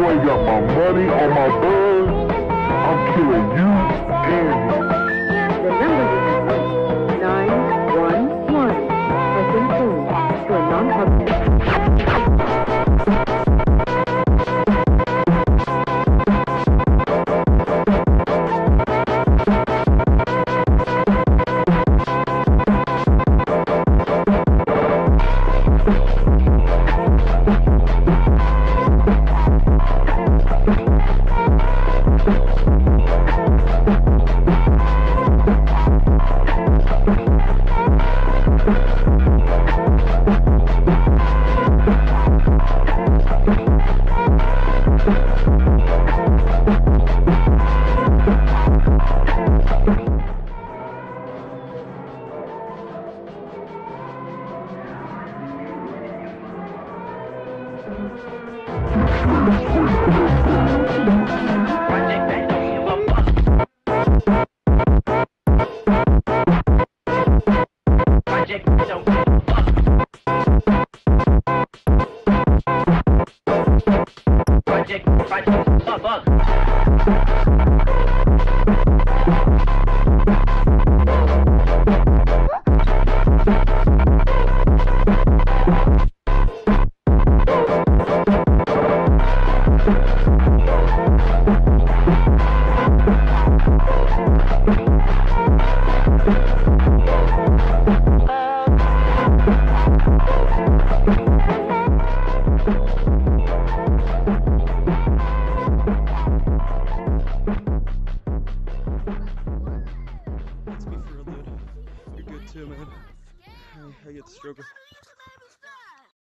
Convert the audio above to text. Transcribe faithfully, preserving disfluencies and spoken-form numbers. You ain't got my money or my birds. I'm killing you and him. The number is nine one one. Person two to a non-public. Project Bento.